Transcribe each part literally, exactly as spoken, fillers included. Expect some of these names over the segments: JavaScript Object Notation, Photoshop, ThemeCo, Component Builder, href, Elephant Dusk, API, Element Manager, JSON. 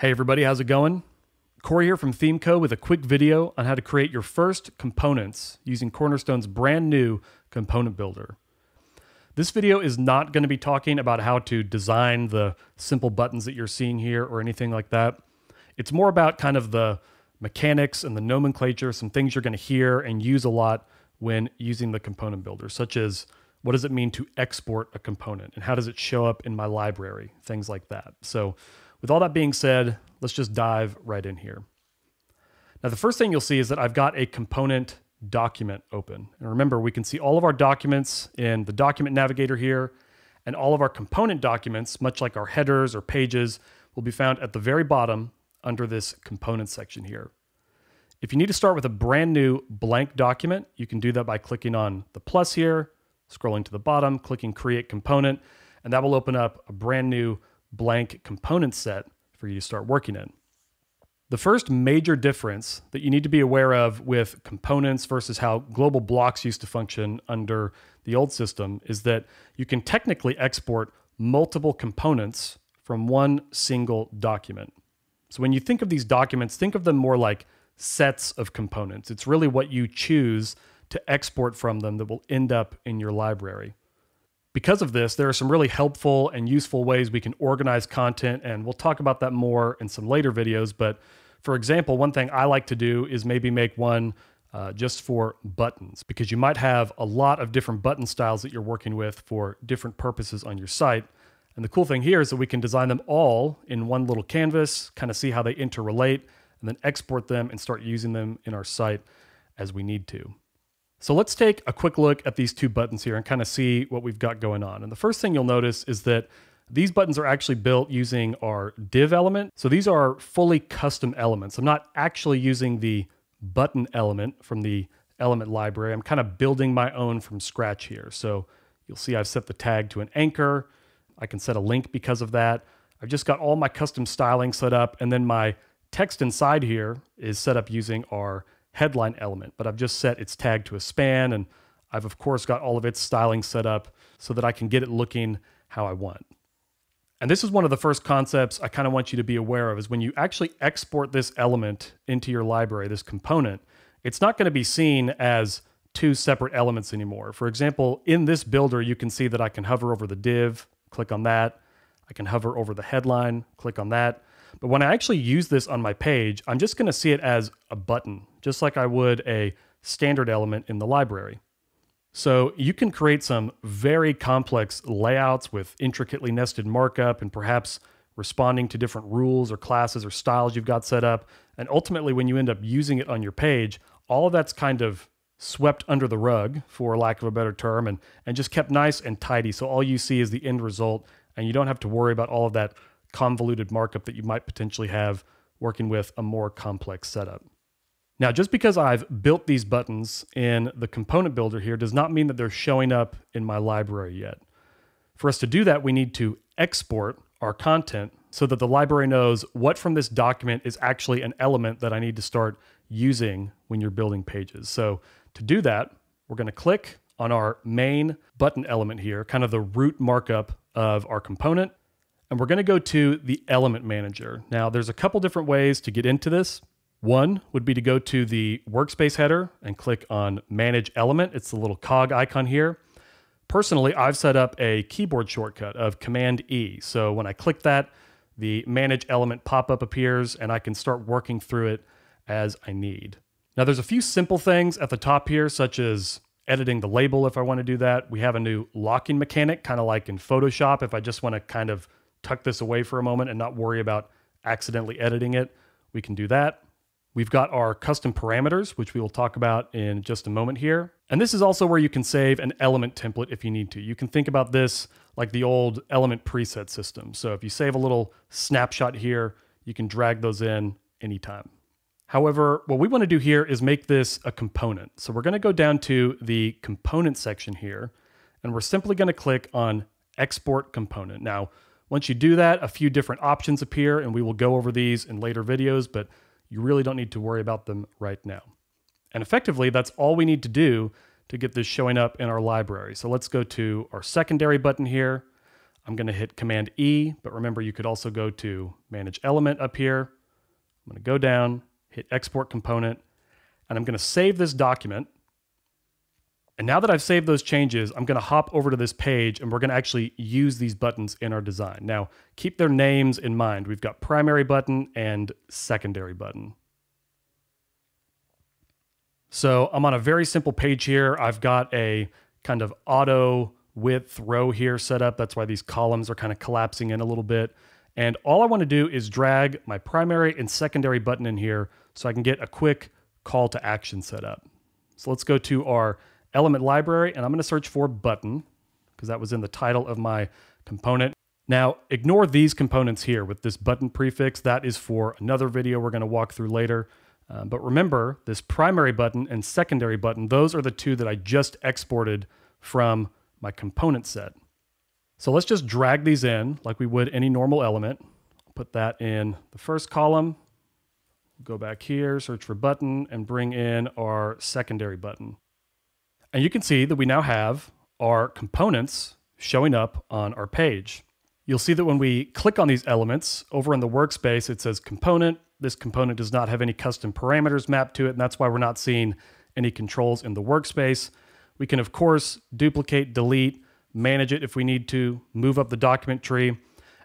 Hey everybody, how's it going? Corey here from ThemeCo with a quick video on how to create your first components using Cornerstone's brand new Component Builder. This video is not going to be talking about how to design the simple buttons that you're seeing here or anything like that. It's more about kind of the mechanics and the nomenclature, some things you're going to hear and use a lot when using the Component Builder, such as what does it mean to export a component and how does it show up in my library, things like that. So with all that being said, let's just dive right in here. Now, the first thing you'll see is that I've got a component document open. And remember, we can see all of our documents in the document navigator here, and all of our component documents, much like our headers or pages, will be found at the very bottom under this component section here. If you need to start with a brand new blank document, you can do that by clicking on the plus here, scrolling to the bottom, clicking create component, and that will open up a brand new blank component set for you to start working in. The first major difference that you need to be aware of with components versus how global blocks used to function under the old system is that you can technically export multiple components from one single document. So when you think of these documents, think of them more like sets of components. It's really what you choose to export from them that will end up in your library. Because of this, there are some really helpful and useful ways we can organize content, and we'll talk about that more in some later videos. But for example, one thing I like to do is maybe make one uh, just for buttons, because you might have a lot of different button styles that you're working with for different purposes on your site. And the cool thing here is that we can design them all in one little canvas, kind of see how they interrelate, and then export them and start using them in our site as we need to. So let's take a quick look at these two buttons here and kind of see what we've got going on. And the first thing you'll notice is that these buttons are actually built using our div element. So these are fully custom elements. I'm not actually using the button element from the element library. I'm kind of building my own from scratch here. So you'll see I've set the tag to an anchor. I can set a link because of that. I've just got all my custom styling set up, and then my text inside here is set up using our headline element, but I've just set its tag to a span, and I've of course got all of its styling set up so that I can get it looking how I want. And this is one of the first concepts I kind of want you to be aware of, is when you actually export this element into your library, this component, it's not going to be seen as two separate elements anymore. For example, in this builder, you can see that I can hover over the div, click on that. I can hover over the headline, click on that. But when I actually use this on my page, I'm just going to see it as a button, just like I would a standard element in the library. So you can create some very complex layouts with intricately nested markup and perhaps responding to different rules or classes or styles you've got set up. And ultimately, when you end up using it on your page, all of that's kind of swept under the rug, for lack of a better term, and, and just kept nice and tidy. So all you see is the end result, and you don't have to worry about all of that convoluted markup that you might potentially have working with a more complex setup. Now, just because I've built these buttons in the component builder here does not mean that they're showing up in my library yet. For us to do that, we need to export our content so that the library knows what from this document is actually an element that I need to start using when you're building pages. So to do that, we're going to click on our main button element here, kind of the root markup of our component. And we're going to go to the Element Manager. Now, there's a couple different ways to get into this. One would be to go to the workspace header and click on Manage Element. It's the little cog icon here. Personally, I've set up a keyboard shortcut of Command E. So when I click that, the Manage Element pop-up appears, and I can start working through it as I need. Now, there's a few simple things at the top here, such as editing the label if I want to do that. We have a new locking mechanic, kind of like in Photoshop, if I just want to kind of tuck this away for a moment and not worry about accidentally editing it, we can do that. We've got our custom parameters, which we will talk about in just a moment here. And this is also where you can save an element template if you need to. You can think about this like the old element preset system. So if you save a little snapshot here, you can drag those in anytime. However, what we want to do here is make this a component. So we're going to go down to the component section here, and we're simply going to click on Export Component. Now, once you do that, a few different options appear, and we will go over these in later videos, but you really don't need to worry about them right now. And effectively, that's all we need to do to get this showing up in our library. So let's go to our secondary button here. I'm going to hit Command E, but remember you could also go to Manage Element up here. I'm going to go down, hit Export Component, and I'm going to save this document. And now that I've saved those changes, I'm going to hop over to this page and we're going to actually use these buttons in our design. Now, keep their names in mind. We've got primary button and secondary button. So I'm on a very simple page here. I've got a kind of auto width row here set up. That's why these columns are kind of collapsing in a little bit. And all I want to do is drag my primary and secondary button in here so I can get a quick call to action set up. So let's go to our element library and I'm going to search for button because that was in the title of my component. Now ignore these components here with this button prefix. That is for another video we're going to walk through later. Uh, but remember this primary button and secondary button, those are the two that I just exported from my component set. So let's just drag these in like we would any normal element. I'll put that in the first column, go back here, search for button and bring in our secondary button. And you can see that we now have our components showing up on our page. You'll see that when we click on these elements over in the workspace, it says component. This component does not have any custom parameters mapped to it, and that's why we're not seeing any controls in the workspace. We can, of course, duplicate, delete, manage it if we need to, move up the document tree.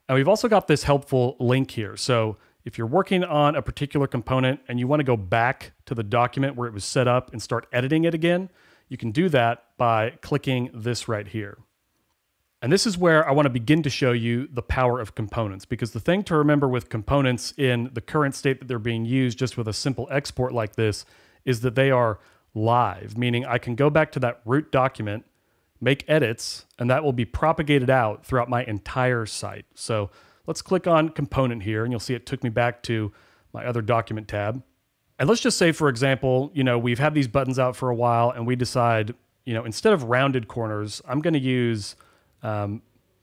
And we've also got this helpful link here. So if you're working on a particular component and you want to go back to the document where it was set up and start editing it again, you can do that by clicking this right here. And this is where I want to begin to show you the power of components, because the thing to remember with components in the current state that they're being used just with a simple export like this is that they are live, meaning I can go back to that root document, make edits, and that will be propagated out throughout my entire site. So let's click on component here and you'll see it took me back to my other document tab. And let's just say, for example, you know, we've had these buttons out for a while and we decide, you know, instead of rounded corners, I'm going to use um,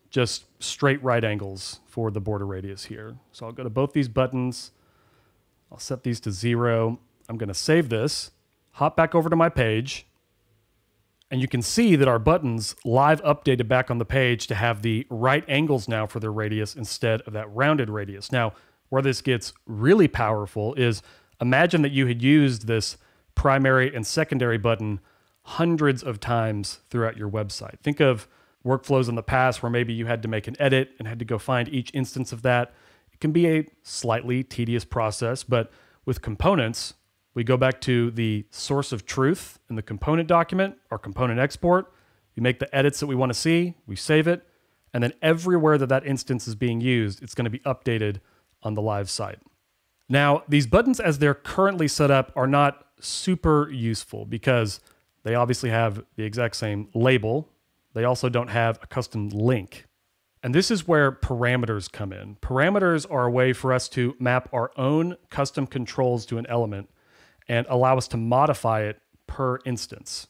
just straight right angles for the border radius here. So I'll go to both these buttons. I'll set these to zero. I'm going to save this, hop back over to my page, and you can see that our buttons live updated back on the page to have the right angles now for their radius instead of that rounded radius. Now, where this gets really powerful is imagine that you had used this primary and secondary button hundreds of times throughout your website. Think of workflows in the past where maybe you had to make an edit and had to go find each instance of that. It can be a slightly tedious process, but with components, we go back to the source of truth in the component document, our component export. We make the edits that we want to see, we save it, and then everywhere that that instance is being used, it's going to be updated on the live site. Now, these buttons as they're currently set up are not super useful because they obviously have the exact same label. They also don't have a custom link. And this is where parameters come in. Parameters are a way for us to map our own custom controls to an element and allow us to modify it per instance.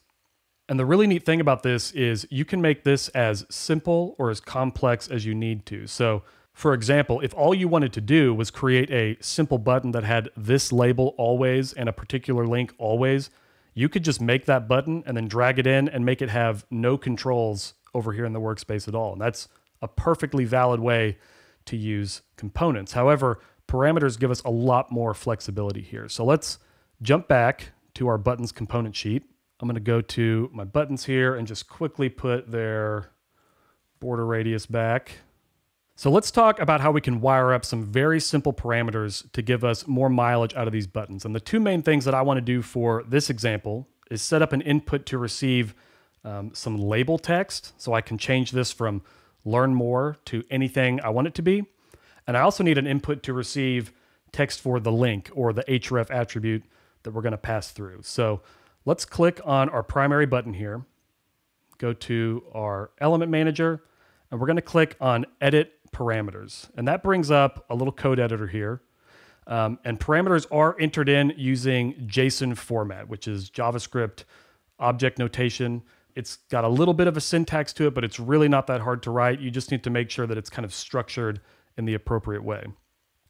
And the really neat thing about this is you can make this as simple or as complex as you need to. So for example, if all you wanted to do was create a simple button that had this label always and a particular link always, you could just make that button and then drag it in and make it have no controls over here in the workspace at all. And that's a perfectly valid way to use components. However, parameters give us a lot more flexibility here. So let's jump back to our buttons component sheet. I'm going to go to my buttons here and just quickly put their border radius back. So let's talk about how we can wire up some very simple parameters to give us more mileage out of these buttons. And the two main things that I want to do for this example is set up an input to receive um, some label text. So I can change this from learn more to anything I want it to be. And I also need an input to receive text for the link or the href attribute that we're going to pass through. So let's click on our primary button here, go to our element manager, and we're going to click on edit parameters. And that brings up a little code editor here. Um, and parameters are entered in using JSON format, which is JavaScript Object Notation. It's got a little bit of a syntax to it, but it's really not that hard to write. You just need to make sure that it's kind of structured in the appropriate way.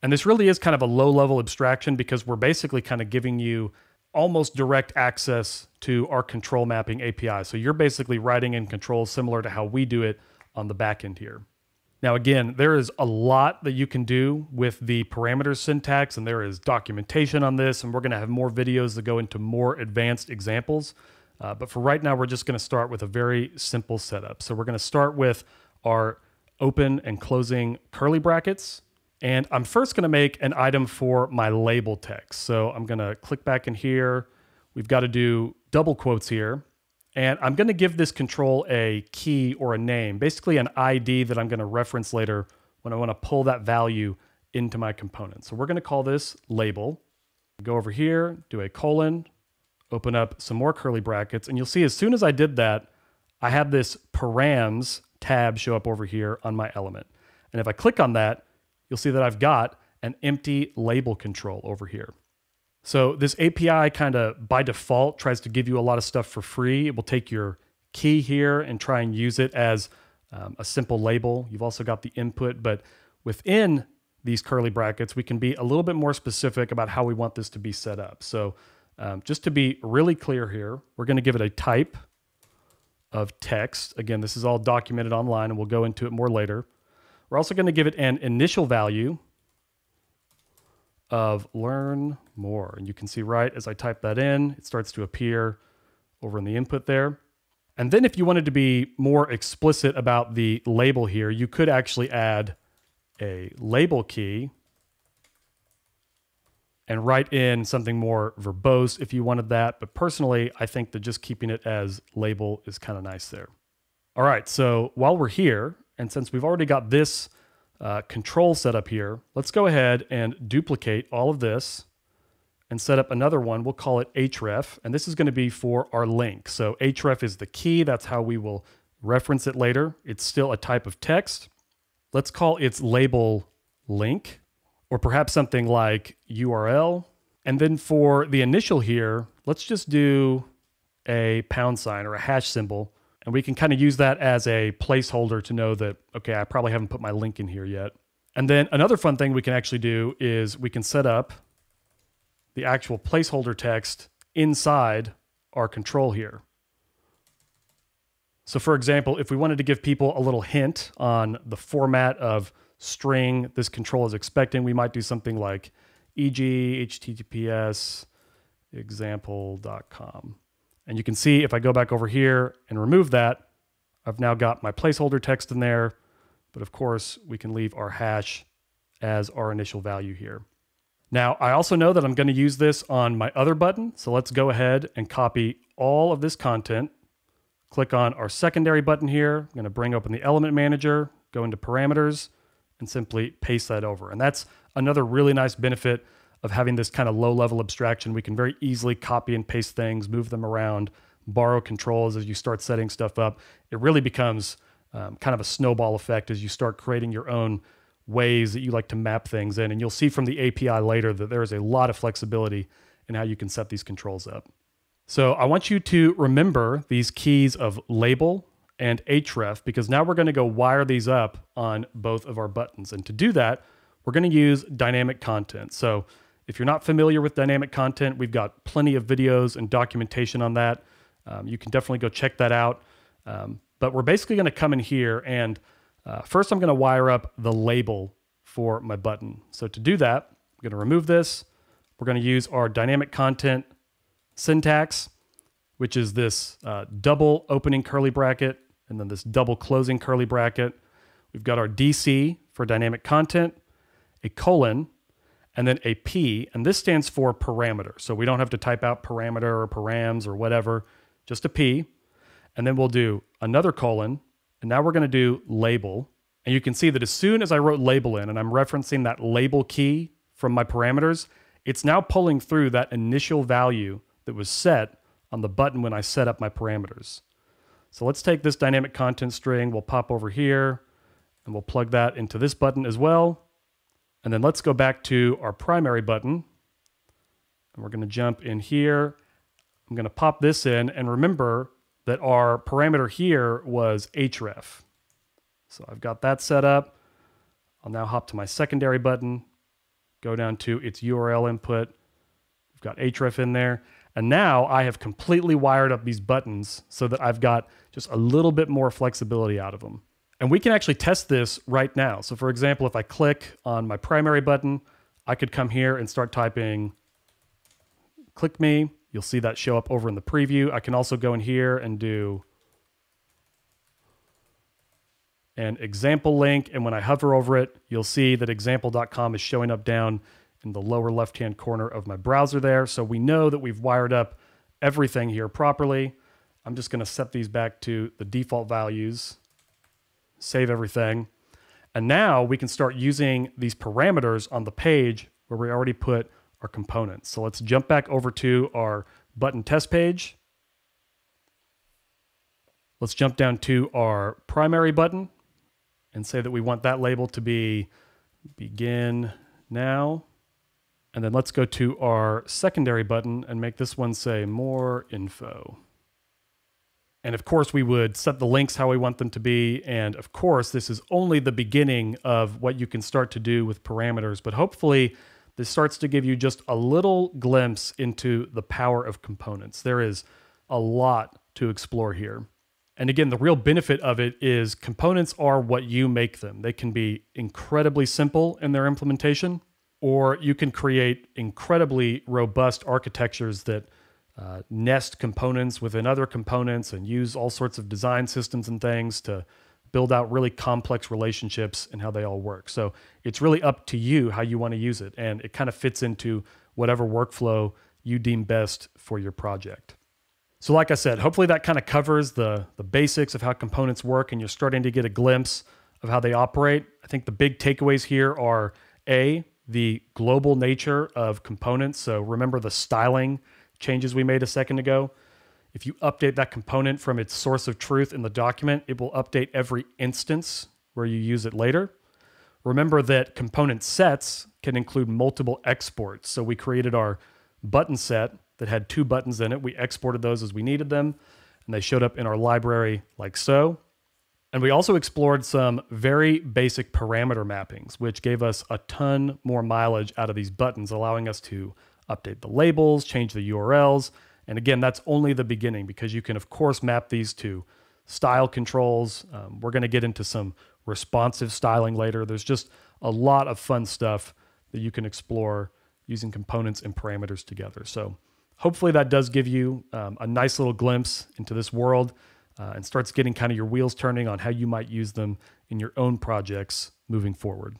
And this really is kind of a low-level abstraction because we're basically kind of giving you almost direct access to our control mapping A P I. So you're basically writing in controls similar to how we do it on the back end here. Now, again, there is a lot that you can do with the parameter syntax, and there is documentation on this, and we're going to have more videos that go into more advanced examples. Uh, but for right now, we're just going to start with a very simple setup. So we're going to start with our open and closing curly brackets. And I'm first going to make an item for my label text. So I'm going to click back in here. We've got to do double quotes here. And I'm going to give this control a key or a name, basically an I D that I'm going to reference later when I want to pull that value into my component. So we're going to call this label. Go over here, do a colon, open up some more curly brackets. And you'll see as soon as I did that, I had this params tab show up over here on my element. And if I click on that, you'll see that I've got an empty label control over here. So this A P I kind of by default tries to give you a lot of stuff for free. It will take your key here and try and use it as um, a simple label. You've also got the input, but within these curly brackets, we can be a little bit more specific about how we want this to be set up. So um, just to be really clear here, we're going to give it a type of text. Again, this is all documented online and we'll go into it more later. We're also going to give it an initial value of learn more. And you can see right as I type that in, it starts to appear over in the input there. And then if you wanted to be more explicit about the label here, you could actually add a label key and write in something more verbose if you wanted that. But personally, I think that just keeping it as label is kind of nice there. All right, so while we're here, and since we've already got this uh, control set up here, let's go ahead and duplicate all of this and set up another one. We'll call it href, and this is going to be for our link. So href is the key. That's how we will reference it later. It's still a type of text. Let's call its label link, or perhaps something like U R L. And then for the initial here, let's just do a pound sign or a hash symbol. And we can kind of use that as a placeholder to know that, okay, I probably haven't put my link in here yet. And then another fun thing we can actually do is we can set up the actual placeholder text inside our control here. So for example, if we wanted to give people a little hint on the format of string this control is expecting, we might do something like for example H T T P S example dot com. And you can see if I go back over here and remove that, I've now got my placeholder text in there. But of course, we can leave our hash as our initial value here. Now, I also know that I'm going to use this on my other button. So let's go ahead and copy all of this content. Click on our secondary button here. I'm going to bring open the Element Manager, go into parameters, and simply paste that over. And that's another really nice benefit of having this kind of low-level abstraction. We can very easily copy and paste things, move them around, borrow controls as you start setting stuff up. It really becomes um, kind of a snowball effect as you start creating your own ways that you like to map things in. And you'll see from the A P I later that there is a lot of flexibility in how you can set these controls up. So I want you to remember these keys of label and href, because now we're going to go wire these up on both of our buttons. And to do that, we're going to use dynamic content. So if you're not familiar with dynamic content, we've got plenty of videos and documentation on that. Um, you can definitely go check that out. Um, but we're basically going to come in here and uh, first I'm going to wire up the label for my button. So to do that, I'm going to remove this. We're going to use our dynamic content syntax, which is this uh, double opening curly bracket and then this double closing curly bracket. We've got our D C for dynamic content, a colon, and then a P, and this stands for parameter. So we don't have to type out parameter or params or whatever, just a P. And then we'll do another colon, and now we're going to do label. And you can see that as soon as I wrote label in, and I'm referencing that label key from my parameters, it's now pulling through that initial value that was set on the button when I set up my parameters. So let's take this dynamic content string, we'll pop over here, and we'll plug that into this button as well. And then let's go back to our primary button. And we're going to jump in here. I'm going to pop this in and remember that our parameter here was href. So I've got that set up. I'll now hop to my secondary button, go down to its U R L input. We've got href in there. And now I have completely wired up these buttons so that I've got just a little bit more flexibility out of them. And we can actually test this right now. So for example, if I click on my primary button, I could come here and start typing click me. You'll see that show up over in the preview. I can also go in here and do an example link. And when I hover over it, you'll see that example dot com is showing up down in the lower left-hand corner of my browser there. So we know that we've wired up everything here properly. I'm just going to set these back to the default values, save everything. And now we can start using these parameters on the page where we already put our components. So let's jump back over to our button test page. Let's jump down to our primary button and say that we want that label to be begin now. And then let's go to our secondary button and make this one say more info. And of course, we would set the links how we want them to be. And of course, this is only the beginning of what you can start to do with parameters. But hopefully, this starts to give you just a little glimpse into the power of components. There is a lot to explore here. And again, the real benefit of it is components are what you make them. They can be incredibly simple in their implementation, or you can create incredibly robust architectures that Uh, nest components within other components and use all sorts of design systems and things to build out really complex relationships and how they all work. So it's really up to you how you want to use it, and it kind of fits into whatever workflow you deem best for your project. So like I said, hopefully that kind of covers the, the basics of how components work, and you're starting to get a glimpse of how they operate. I think the big takeaways here are A, the global nature of components. So remember the styling changes we made a second ago. If you update that component from its source of truth in the document, it will update every instance where you use it later. Remember that component sets can include multiple exports. So we created our button set that had two buttons in it. We exported those as we needed them, and they showed up in our library like so. And we also explored some very basic parameter mappings, which gave us a ton more mileage out of these buttons, allowing us to update the labels, change the U R Ls. And again, that's only the beginning, because you can, of course, map these to style controls. Um, we're going to get into some responsive styling later. There's just a lot of fun stuff that you can explore using components and parameters together. So hopefully that does give you um, a nice little glimpse into this world uh, and starts getting kind of your wheels turning on how you might use them in your own projects moving forward.